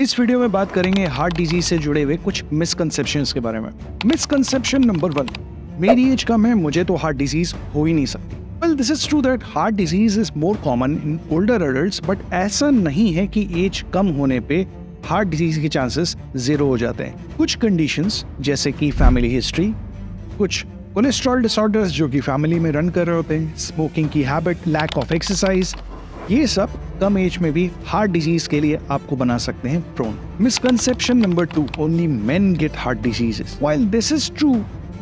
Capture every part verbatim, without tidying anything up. इस वीडियो में बात करेंगे हार्ट डिजीज से जुड़े हुए कुछ मिसकंसेप्शंस के बारे में। मिसकंसेप्शन नंबर वन, मेरी एज कम है, मुझे तो हार्ट डिजीज हो ही नहीं सकती। Well, this is true that heart disease is more common in older adults, but ऐसा नहीं है कि एज कम होने पे हार्ट डिजीज के चांसेस जीरो हो जाते हैं। कुछ कंडीशंस जैसे कि फैमिली हिस्ट्री, कुछ कोलेस्ट्रॉल डिसऑर्डर्स जो कि फैमिली में रन कर रहे होते हैं, स्मोकिंग की हैबिट, लैक ऑफ एक्सरसाइज, ये सब कम एज में भी हार्ट डिजीज के लिए आपको बना सकते हैं prone. Misconception number two, only men get heart diseases. While this is true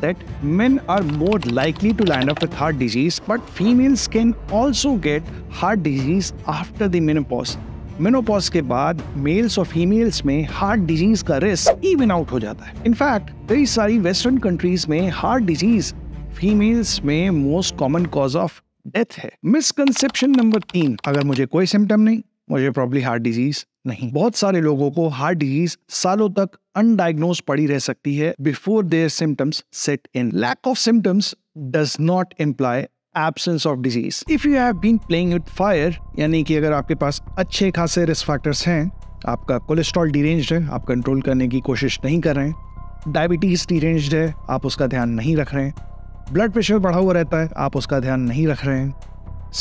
that men are more likely to land up with heart disease, but females can also get heart disease after the menopause. Menopause के बाद males और females में heart disease का risk even out हो जाता है। In fact, कई सारी western countries में heart disease females में most common cause of death है। Misconception number तीन, अगर मुझे कोई symptom नहीं, मुझे probably heart disease नहीं। बहुत सारे लोगों को हार्ट डिजीज सालों तक अनडायग्नोज पड़ी रह सकती है before their symptoms set in. Lack of symptoms does not imply absence of disease. If you have been playing with fire, यानी कि अगर आपके पास अच्छे खासे रिस्क फैक्टर्स हैं, आपका कोलेस्ट्रॉल डीरेंज्ड है, आप कंट्रोल करने की कोशिश नहीं कर रहे हैं, डायबिटीज डीरेंज्ड है, आप उसका ध्यान नहीं रख रहे हैं, ब्लड प्रेशर बढ़ा हुआ रहता है, आप उसका ध्यान नहीं रख रहे हैं,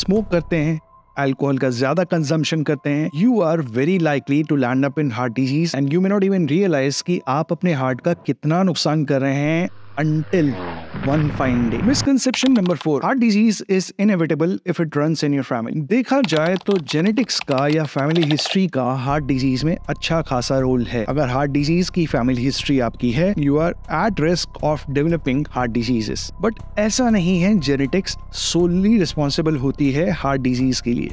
स्मोक करते हैं, अल्कोहल का ज्यादा कंजम्पशन करते हैं, you are very likely to land up in heart disease and you may not even realise कि आप अपने हार्ट का कितना नुकसान कर रहे हैं until one fine day. Misconception number four, heart disease is inevitable if it runs in your family. देखा जाए तो जेनेटिक्स का या फैमिली हिस्ट्री का हार्ट डिजीज में अच्छा खासा रोल है। अगर हार्ट डिजीज की फैमिली हिस्ट्री आपकी है, you are at risk of developing heart diseases. But ऐसा नहीं है जेनेटिक्स सोलली रिस्पॉन्सिबल होती है हार्ट डिजीज के लिए।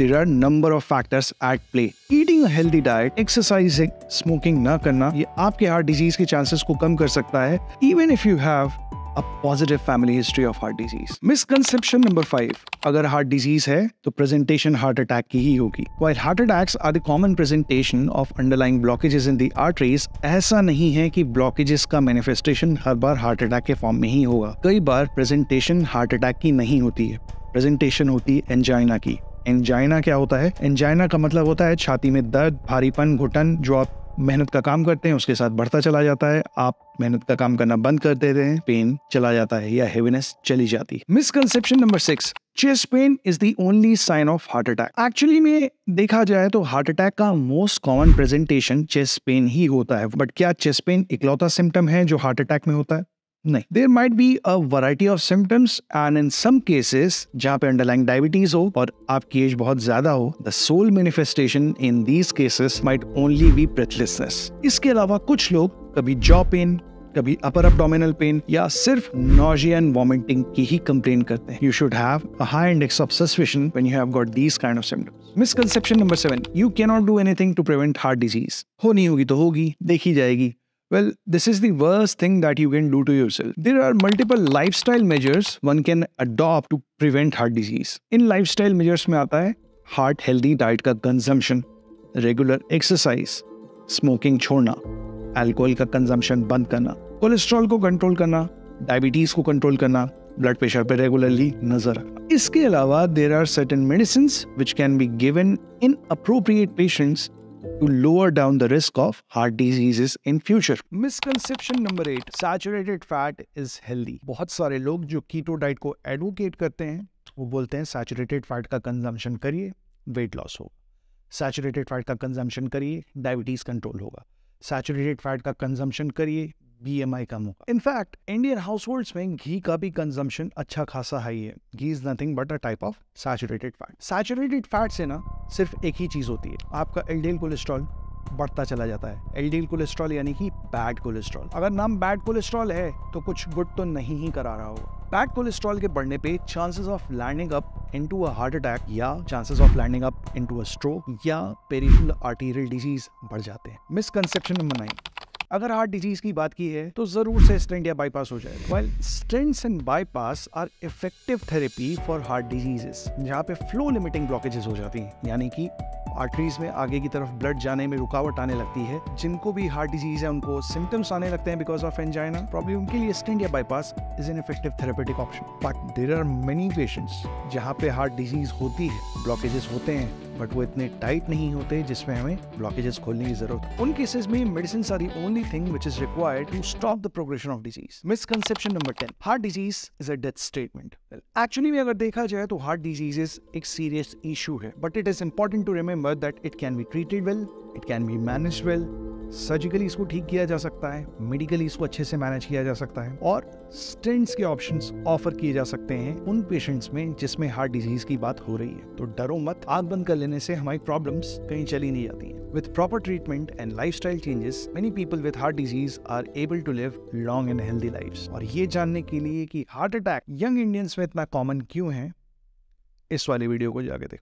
There are number of factors at play. Eating a healthy diet, exercising, smoking ना करना, ये आपके हार्ट डिजीज के चांसेस को कम कर सकता है, even if you have a positive family history of heart disease. Misconception number five, अगर हार्ट डिजीज है तो प्रेजेंटेशन हार्ट अटैक की ही होगी। While heart attacks are the common presentation of underlying blockages in the arteries, ऐसा नहीं है कि blockages का manifestation हर बार हार्ट अटैक के फॉर्म में ही होगा। कई बार प्रेजेंटेशन हार्ट अटैक की नहीं होती है, प्रेजेंटेशन होती है एंजाइना की। एंजाइना क्या होता है? एंजाइना का मतलब होता है छाती में दर्द, भारीपन, घुटन, जो आप मेहनत का काम करते हैं उसके साथ बढ़ता चला जाता है, आप मेहनत का काम करना बंद कर देते हैं, पेन चला जाता है या हेवीनेस चली जाती है। Misconception number six, chest pain is the only sign of heart attack. Actually में देखा जाए तो हार्ट अटैक का most common presentation chest pain ही होता है। बट क्या चेस्ट पेन इकलौता सिम्टम है जो हार्ट अटैक में होता है? नहीं। There might be a variety of symptoms and in some cases जहाँ पे अंडरलाइंग डायबिटीज हो और आपकी एज बहुत ज्यादा हो, the sole manifestation in these cases might only be breathlessness. इसके अलावा कुछ लोग कभी जॉ पेन, कभी अपर एब्डोमिनल पेन या सिर्फ नॉजिया एंड वॉमिटिंग की ही कंप्लेन करते हैं। You should have a high index of suspicion when you have got these kind of symptoms. Misconception number seven, you can not do anything to prevent heart disease. होनी होगी तो होगी, देखी जाएगी। Well, this is the worst thing that you can do to yourself. There are multiple lifestyle measures one can adopt to prevent heart disease. In lifestyle measures में आता है heart healthy diet का consumption, regular exercise, smoking छोड़ना, alcohol का consumption बंद करना, cholesterol को control करना, diabetes को control करना, ब्लड प्रेशर पे रेगुलरली नजर रखना। इसके अलावा there are certain medicines which can be given in appropriate patients to lower down the risk of heart diseases in future. Misconception number eight, saturated fat is healthy. बहुत सारे लोग जो keto diet को advocate करते हैं वो बोलते हैं सैचुरेटेड फैट का कंजम्पशन करिए, वेट लॉस होगा, सैचुरेटेड फैट का कंजम्पशन करिए, डायबिटीज कंट्रोल होगा, सैचुरेटेड फैट का कंजम्पशन करिए, B M I कम होगा। इनफैक्ट इंडियन हाउसहोल्ड्स में घी का भी कंजम्पशन अच्छा खासा हाई है। Ghee is nothing but a type of saturated fat. Saturated fat से ना सिर्फ एक ही चीज होती है, आपका एलडीएल कोलेस्ट्रॉल बढ़ता चला जाता है। एलडीएल कोलेस्ट्रॉल यानी कि बैड कोलेस्ट्रॉल। अगर नाम बैड कोलेस्ट्रॉल है तो कुछ गुड तो नहीं ही करा रहा होगा। बैड कोलेस्ट्रॉल के बढ़ने पे chances of landing up into a heart attack या chances of landing up into a stroke या पेरिफेरल आर्टेरियल डिजीज बढ़ जाते हैं। मिसकंसेप्शन नंबर नाइन, अगर हार्ट डिजीज की बात की है तो जरूर से स्टेंट या बाईपास हो जाए। Well, stents and bypass are effective therapy for heart diseases जहाँ पे फ्लो लिमिटिंग ब्लॉकेजेस हो जाती हैं, यानी कि आर्टरीज में आगे की तरफ ब्लड जाने में रुकावट आने लगती है। जिनको भी हार्ट डिजीज है उनको सिम्टम्स आने लगते हैं बिकॉज ऑफ एंजाइना प्रॉब्लम, उनके लिए स्टेंट या bypass is an effective therapeutic option. But there are many patients जहाँ पे हार्ट डिजीज होती है, ब्लॉकेजेस होते हैं, बट वो इतने टाइट नहीं होते जिसमें हमें ब्लॉकेजेस खोलने की जरूरत। उन केसेस में medicine are the only thing which is required to stop the progression of disease. Misconception number ten, heart disease is a death statement. Actually में अगर देखा जाए तो हार्ट डिजीजेस एक सीरियस इशू है, but it is important to remember that it can be treated well, it can be managed well. Surgically इसको ठीक किया जा सकता है, मेडिकली इसको अच्छे से मैनेज किया जा सकता है और स्टेंट्स के ऑप्शंस ऑफर किए जा सकते हैं उन पेशेंट्स में जिसमें हार्ट डिजीज की बात हो रही है। तो डरो मत, आंख बंद कर लेने से हमारी प्रॉब्लम्स कहीं चली नहीं जाती है। With proper treatment and lifestyle changes many people with heart disease are able to live long and healthy lives. और ये जानने के लिए कि हार्ट अटैक यंग इंडियंस में इतना कॉमन क्यों है, इस वाले वीडियो को जाके देखो।